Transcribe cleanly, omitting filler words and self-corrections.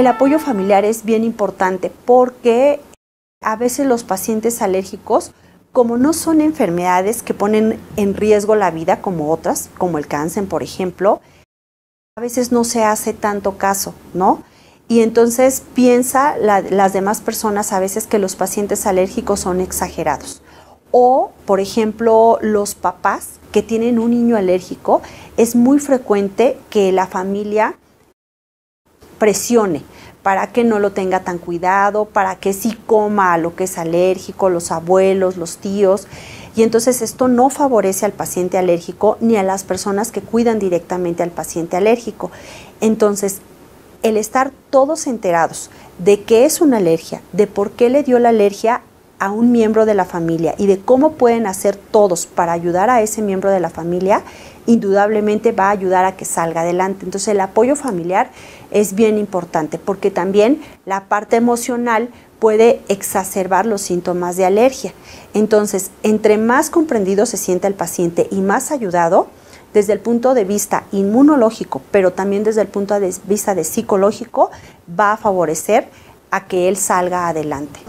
El apoyo familiar es bien importante porque a veces los pacientes alérgicos, como no son enfermedades que ponen en riesgo la vida como otras, como el cáncer, por ejemplo, a veces no se hace tanto caso, ¿no? Y entonces piensa las demás personas a veces que los pacientes alérgicos son exagerados. O, por ejemplo, los papás que tienen un niño alérgico, es muy frecuente que la familia presione para que no lo tenga tan cuidado, para que sí coma a lo que es alérgico, los abuelos, los tíos. Y entonces esto no favorece al paciente alérgico ni a las personas que cuidan directamente al paciente alérgico. Entonces, el estar todos enterados de qué es una alergia, de por qué le dio la alergia a un miembro de la familia y de cómo pueden hacer todos para ayudar a ese miembro de la familia, indudablemente va a ayudar a que salga adelante. Entonces, el apoyo familiar es bien importante porque también la parte emocional puede exacerbar los síntomas de alergia. Entonces, entre más comprendido se sienta el paciente y más ayudado, desde el punto de vista inmunológico, pero también desde el punto de vista de psicológico, va a favorecer a que él salga adelante.